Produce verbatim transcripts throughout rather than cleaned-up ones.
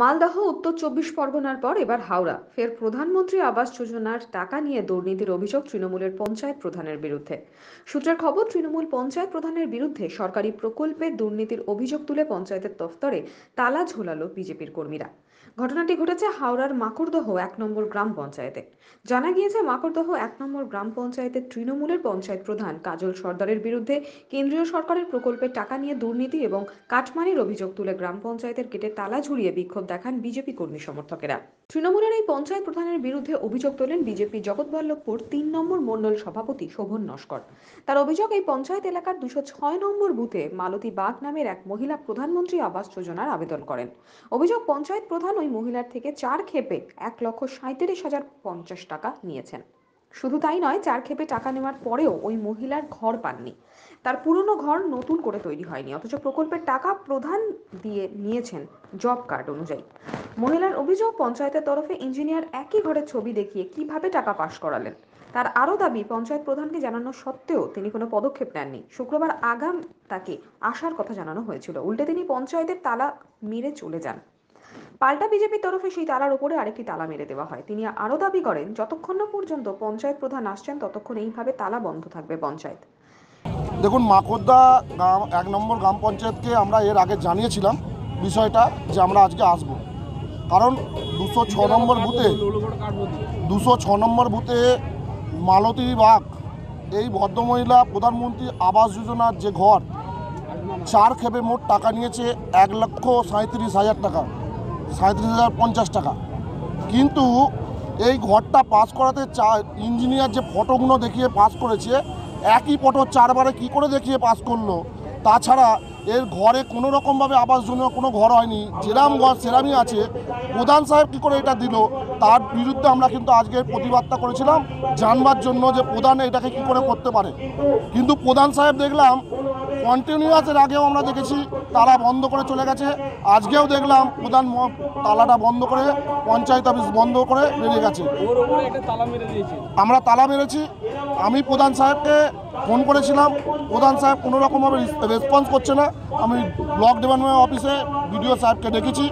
মালদহ, উত্তর চব্বিশ পরগনার পর এবার হাওড়া। ফের প্রধানমন্ত্রী আবাস যোজনার টাকা নিয়ে দুর্নীতির অভিযোগ তৃণমূলের পঞ্চায়েত প্রধানের বিরুদ্ধে। সূত্রের খবর, তৃণমূল পঞ্চায়েত প্রধানের বিরুদ্ধে সরকারি প্রকল্পে দুর্নীতির অভিযোগ তুলে পঞ্চায়েতের দফতরে তালা ঝোলালো বিজেপির কর্মীরা। ঘটনাটি ঘটেছে হাওড়ার মাকড়দহ এক নম্বর গ্রাম পঞ্চায়েতে। জানা গিয়েছে, মাকড়দহ এক নম্বর গ্রাম পঞ্চায়েতে তৃণমূলের পঞ্চায়েত প্রধান কাজল সর্দারের বিরুদ্ধে কেন্দ্রীয় সরকারের প্রকল্পের টাকা নিয়ে দুর্নীতি এবং কাটমানির অভিযোগ তুলে গ্রাম পঞ্চায়েতের গেটে তালা ঝুলিয়ে বিক্ষোভ দেখান বিজেপি কর্মী সমর্থকেরা। তৃণমূলের এই পঞ্চায়েত প্রধানের বিরুদ্ধে অভিযোগ তোলেন বিজেপি জগৎবল্লভপুর তিন নম্বর মণ্ডল সভাপতি শোভন নস্কর। তার অভিযোগ, এই পঞ্চায়েত এলাকার দুশো ছয় নম্বর বুথে মালতী বাগ নামের এক মহিলা প্রধানমন্ত্রী আবাস যোজনার আবেদন করেন। অভিযোগ, পঞ্চায়েত প্রধান ওই মহিলার থেকে চার খেপে এক লক্ষ সাঁইত্রিশ হাজার পঞ্চাশ টাকা নিয়েছেন। শুধু তাই নয়, চার খেপে টাকা নেওয়ার পরেও ওই মহিলার ঘর পাননি। তার পুরনো ঘর নতুন করে তৈরি হয়নি, অথচ প্রকল্পের টাকা প্রধান দিয়ে নিয়েছেন জব কার্ড অনুযায়ী। মহিলার অভিযোগ, পঞ্চায়েতের তরফে ইঞ্জিনিয়ার একই ঘরের ছবি দেখিয়ে কিভাবে টাকা পাস করালেন। তার আরও দাবি, পঞ্চায়েত প্রধানকে জানানো সত্ত্বেও তিনি কোনো পদক্ষেপ নেননি। শুক্রবার আগাম তাকে আসার কথা জানানো হয়েছিল, উল্টে তিনি পঞ্চায়েতের তালা মেরে চলে যান। পাল্টা বিজেপির তরফে সেই তালার উপরে আরেকটি তালা মেরে দেওয়া হয়। তিনি আরও দাবি করেন, যতক্ষণ না পর্যন্ত পঞ্চায়েত প্রধান আসছেন ততক্ষণ এইভাবে তালা বন্ধ থাকবে পঞ্চায়েত। দেখুন, মাকড়দা গ্রাম এক নম্বর গ্রাম পঞ্চায়েতকে আমরা এর আগে জানিয়েছিলাম বিষয়টা, যে আমরা আজকে আসব। কারণ দুশো ছ নম্বর বুথে দুশো ছ নম্বর বুথে মালতী বাগ এই ভদ্রমহিলা প্রধানমন্ত্রী আবাস যোজনার যে ঘর, চার খেপে মোট টাকা নিয়েছে এক লক্ষ সাঁইত্রিশ হাজার টাকা সাঁত্রিশ হাজার পঞ্চাশ টাকা। কিন্তু এই ঘরটা পাস করাতে চা ইঞ্জিনিয়ার যে ফটোগুলো দেখিয়ে পাস করেছে, একই ফটো চারবারে কি করে দেখিয়ে পাস করলো? তাছাড়া এর ঘরে কোনো রকমভাবে আবাস যোজনা কোনো ঘর হয়নি, যেরাম ঘর সেরামই আছে। প্রধান সাহেব কী করে এটা দিল? তার বিরুদ্ধে আমরা কিন্তু আজকে প্রতিবাদটা করেছিলাম, জানবার জন্য যে প্রধান এটাকে কী করে করতে পারে। কিন্তু প্রধান সাহেব দেখলাম কন্টিনিউয়াসের আগেও আমরা দেখেছি তালা বন্ধ করে চলে গেছে, আজকেও দেখলাম প্রধান তালাটা বন্ধ করে পঞ্চায়েত অফিস বন্ধ করে বেরিয়ে গেছে। আমরা তালা মেরেছি, আমি প্রধান সাহেবকে ফোন করেছিলাম, প্রধান সাহেব কোনো রকমভাবে রেসপন্স করছে না। আমি ব্লক ডেভেলপমেন্ট অফিসে বিডিও সাহেবকে ডেকেছি,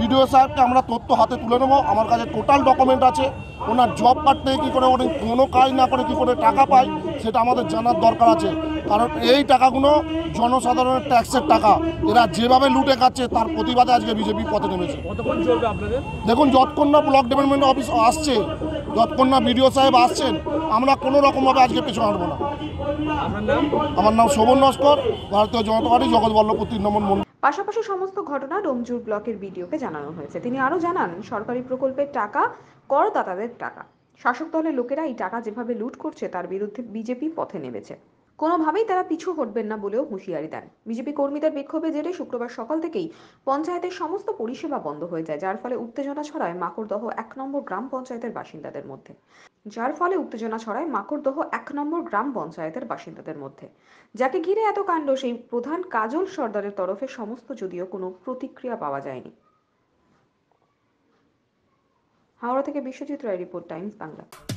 বিডিও সাহেবকে আমরা তথ্য হাতে তুলে নেবো। আমার কাছে টোটাল ডকুমেন্ট আছে, ওনার জব কার্ড থেকে কী করে উনি কোনো কাজ না করে কী করে টাকা পায় সেটা আমাদের জানার দরকার আছে। কারণ এই টাকাগুলো জনসাধারণের ট্যাক্সের টাকা, এরা যেভাবে লুটে খাচ্ছে তার প্রতিবাদে আজকে বিজেপি পথে নেমেছে। দেখুন, যতক্ষণ না ব্লক ডেভেলপমেন্ট অফিস আসছে, যতক্ষণ না বিডিও সাহেব আসছেন, আমরা কোনো রকমভাবে আজকে পিছনে হাঁটব না। আমার নাম শোভন নস্কর, ভারতীয় জনতা পার্টি জগৎবল্লভপুর তিন নম্বর মণ্ডল। পাশাপাশি সমস্ত ঘটনা ডোমজুর ব্লকের বিডিওকে জানানো হয়েছে। তিনি আরও জানান, সরকারি প্রকল্পের টাকা করদাতাদের টাকা, শাসক দলের লোকেরা এই টাকা যেভাবে লুট করছে তার বিরুদ্ধে বিজেপি পথে নেমেছে, কোনোভাবেই তারা পিছু হটবেন না বলেও হুঁশিয়ারি দেন। বিজেপি কর্মীদের বিক্ষোভে জেরে শুক্রবার সকাল থেকেই পঞ্চায়েতের সমস্ত পরিষেবা বন্ধ হয়ে যায়, যার ফলে উত্তেজনা ছড়ায় মাকড়দহ এক নম্বর গ্রাম পঞ্চায়েতের বাসিন্দাদের মধ্যে যার ফলে উত্তেজনা ছড়ায় মাকড়দহ এক নম্বর গ্রাম পঞ্চায়েতের বাসিন্দাদের মধ্যে যাকে ঘিরে এত কাণ্ড। সেই প্রধান কাজল সর্দারের তরফে সমস্ত যদিও কোনো প্রতিক্রিয়া পাওয়া যায়নি। হাওড়া থেকে বিশ্বজিৎ রায়, রিপোর্ট টাইমস বাংলা।